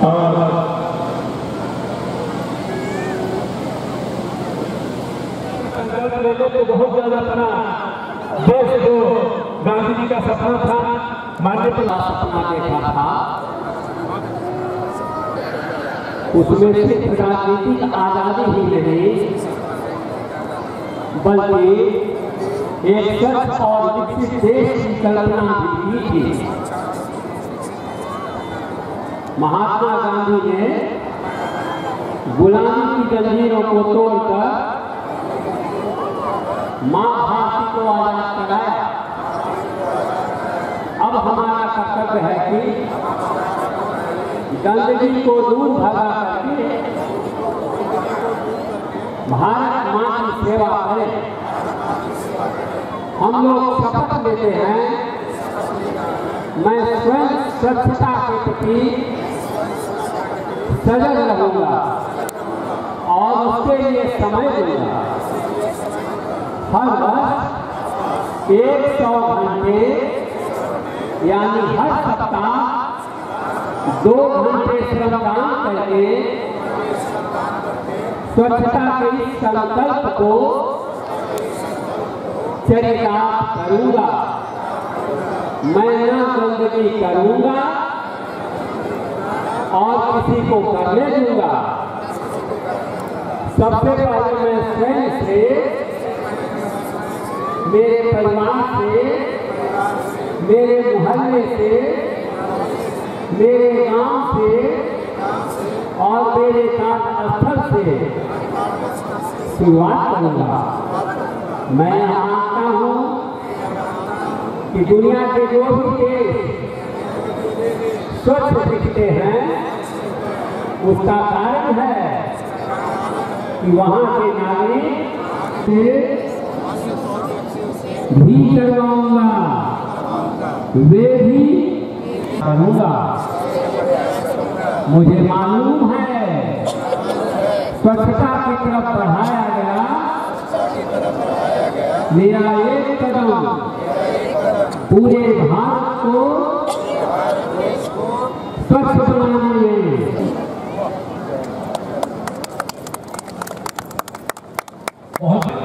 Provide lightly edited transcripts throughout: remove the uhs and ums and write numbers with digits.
और लोगों को बहुत ज्यादा अपना देश को गांधी जी का सपना था, माननीय सपना देखा था, उसमें सिर्फ राजनीतिक आजादी ही नहीं बल्कि एक स्वच्छ और विकसित देश की कल्पना भी की। महात्मा गांधी ने गुलामी की जंजीरों को तोड़कर मां भारती को आजाद कराया। अब हमारा कर्तव्य है कि गंदगी को दूर भगा करके भारत मां की सेवा करें। हम लोग शपथ लेते हैं, मैं स्वयं स्वच्छता के प्रति सजग रहूंगा और उसके लिए समय दूंगा। हर वर्ष 100 घंटे यानी हर सप्ताह 2 घंटे श्रमदान करके स्वच्छता के इस संकल्प को चरितार्थ करूंगा। मैं न गंदगी करूंगा और किसी को करने दूंगा। सबसे पहले मैं स्वयं से, मेरे परिवार से, मेरे मोहल्ले से, मेरे गांव से और मेरे कार्यस्थल से शुरुआत करूंगा। मैं मानता हूं कि दुनिया के जो भी देश स्वच्छ दिखते हैं उसका कारण है कि वहां के नागरिक से भी करवाऊंगा, वे भी करूंगा। मुझे मालूम है स्वच्छता की तरफ बढ़ाया गया मेरा एक कदम पूरे भारत को स्वच्छ बनाने में बहुत।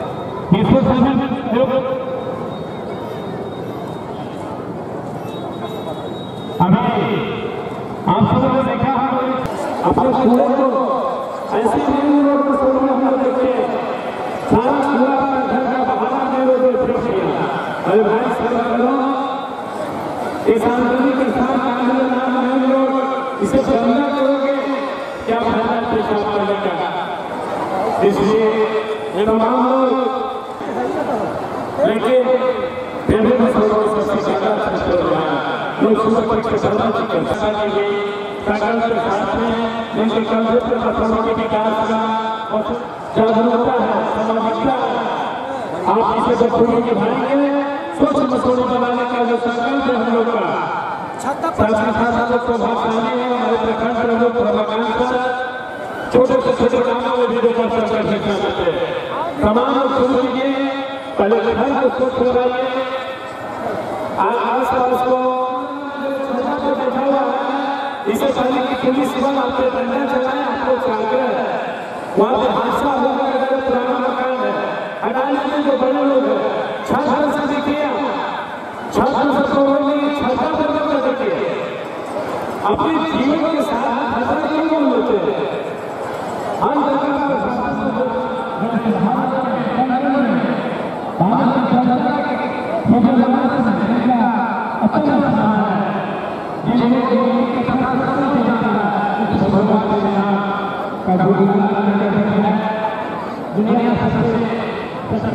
अभी आप सब ने देखा है अपने सूरज को ऐसे लोग सारा सूरज का घर का बहाना अरे भाई सब इस आंदोलन के साथ आगे लोग इसे समझना करोगे क्या फायदा पेशा करने का। इसलिए तमाम लोग लेकिन लोकसभा के सरदार जी के साथ में इनके कंसेप्ट पर समाज के विकास का और जागरूकता है, समाजिकता है। आप इसे जब पूरी निभाएंगे सोच मसौदा बनाने का जो संकल्प है हम लोग का साथ लोग प्रभाव पाएंगे। हमारे प्रखंड प्रमुख प्रभाकांक्षा छोटे से छोटे कामों में भी देखा सकते हैं। तमाम लोग शुरू कीजिए, पहले घर को स्वच्छ बनाइए, आस पास को इसे पहले की पुलिस बल आपके डंडा चलाए आपको कांग्रेस है वहाँ पे हादसा होगा। अगर पुराना मकान है अदालत में जो बड़े लोग हैं 6 साल से किया 6 साल से होगी 6 साल से बंद कर दिए अपने जीवन के साथ खतरा क्यों कम होते हैं। हम जगह पर अच्छा सहारा है जिन्हें दुनिया सबसे अच्छा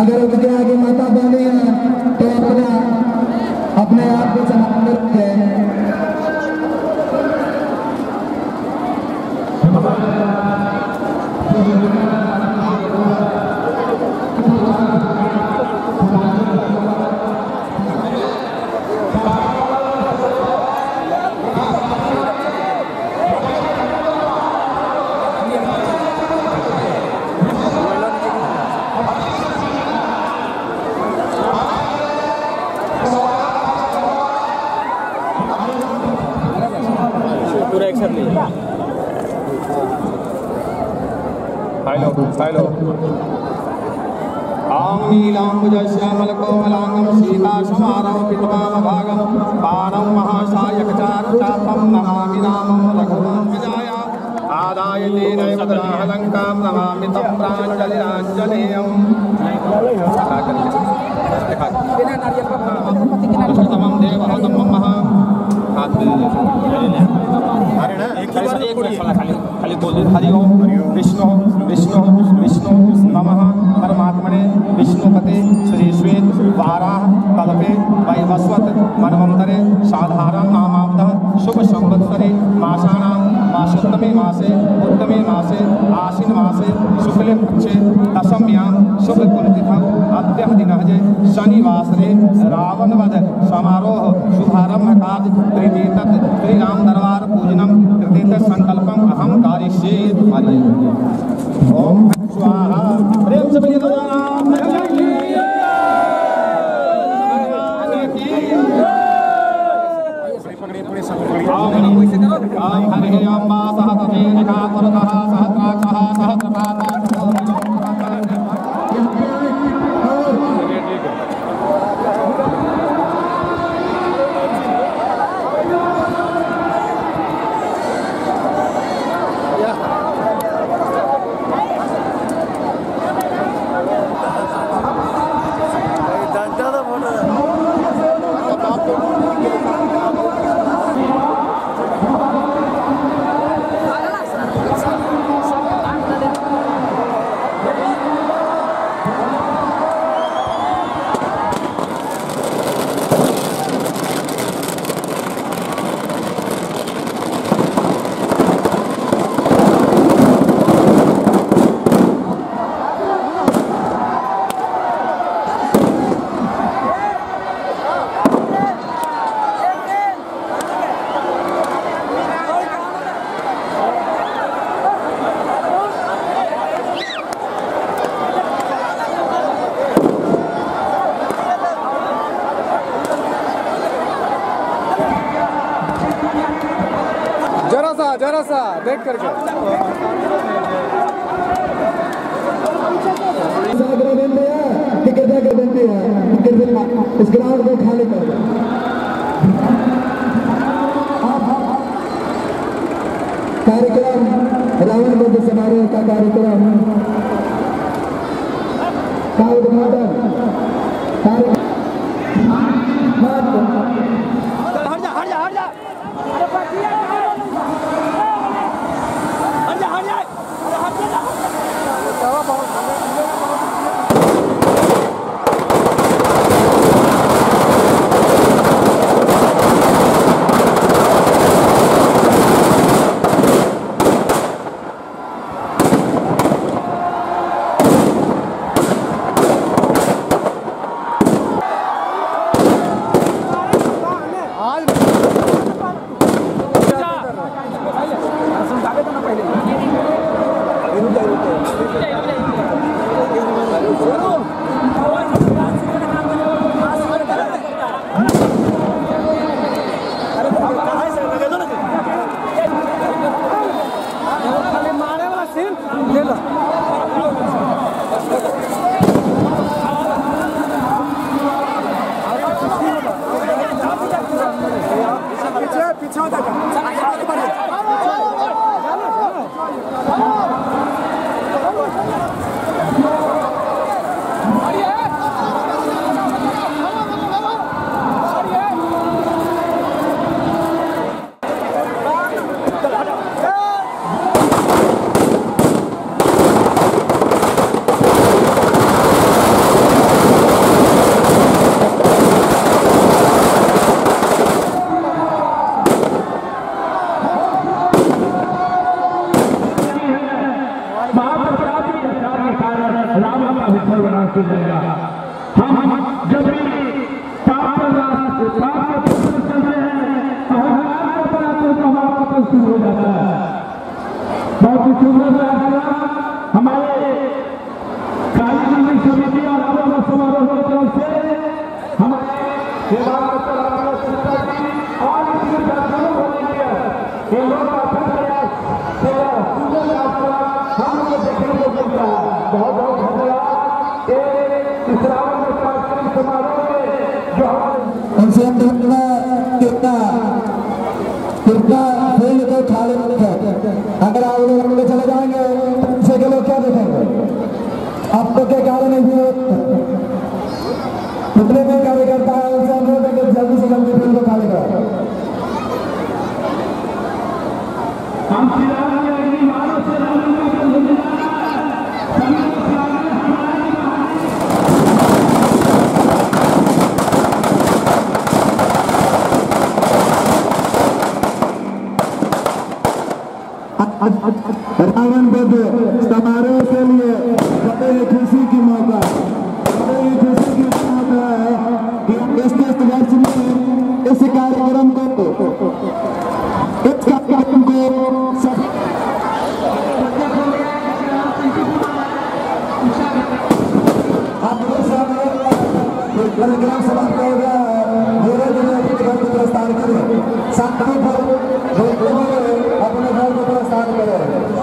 अगर उसके आगे माता बहने हैं तो अपने आप को संभाल रखे हेलो आम नीलांबुजश्यामल कोमलांगं सीतासमारं पितवामभागं पारं महासायकचारुचापं नमामि रामं रघुवं विजया आदाय तेनैव दाहलंकां नमामि तं प्राञ्जलिराञ्जनेयं पुरुषोत्तमं देवहतं मम खाली बोल दे हरिओम विष्णु विष्णु विष्णु नमः परमात्मने विष्णुपते श्रीश्वेत वाराह कल्पे वैवस्वत मनवंतरे साधारण नामाब्दः शुभ संवत्सरे मासाणां मासोत्तमे मासे उत्तमे मासे आसीन मासे शुक्ले पक्षे दशम्यां शुभ तिथौ अद्य दिनजे शनिवासरे रावण वध समारोह शुभारंभ कार्य त्रिदेतत् श्री राम दरबार पूजनम त्रिदेतत् संकल्पम अहम कारिष्ये ओम स्वाहा प्रेम से बोलिए राम की हरे अम्बा सहस्रे निखातुरतः सहस्राक्षः सहस्रपादाक्षः देख करके इस ग्राउंड को खाली कर कार्यक्रम रावण वध समारोह का कार्यक्रम का उद्घाटन पर बना के देगा। हम जब भी पाप पर पाप के प्रति चल रहे हैं तो हमारा बड़ा तो हमारा पतन शुरू हो जाता है। बहुत ही सुंदर बात हमारे कार्यकारी समिति और आवास समारोह की तरफ से हमारे सेवा आपको क्या कारण है कितने में कार्य करता है उनसे अनुरोध है कि जल्दी से जल्दी फिल्म को कार्य करो। हम फिलहाल अपनी मानों से रामलीला का जिम्मेदार समय को सामने हमारे महान रावण वध समारोह के लिए खुशी की मौका खुशी की मौका है कि इस वर्ष में इस कार्यक्रम को कार्यक्रम समाप्त हो गया है। धीरे धीरे अपने घर को प्रस्थान करें, साथी अपने घर को प्रस्थान करें।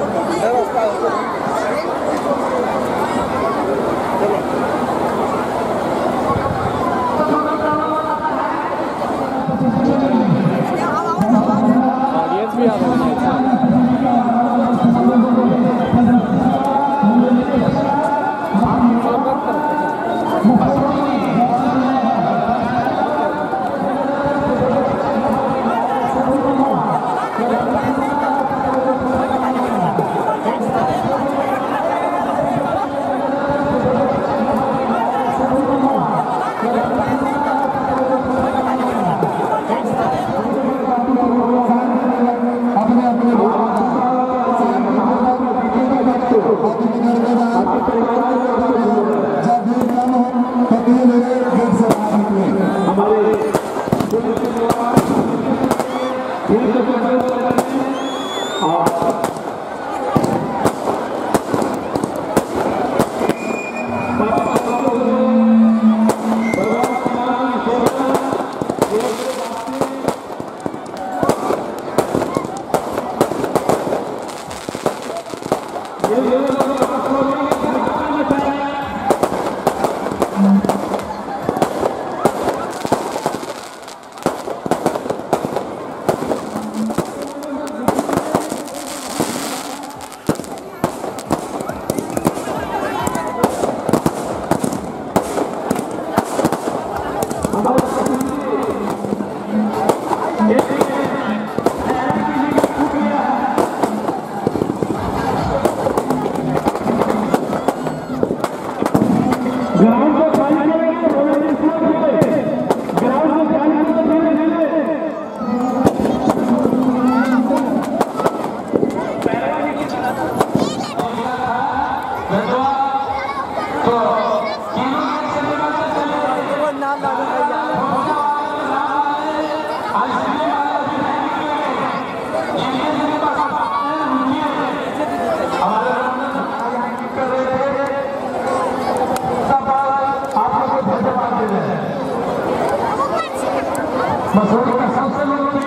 मसौढ़ी का सबसे लोकप्रिय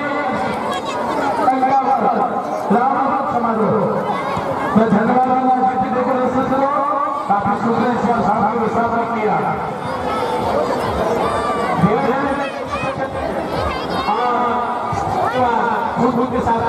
रावण वध समारोह में धन्यवाद काफी सुंदर इसका साधन साधन किया। खुशबू के साथ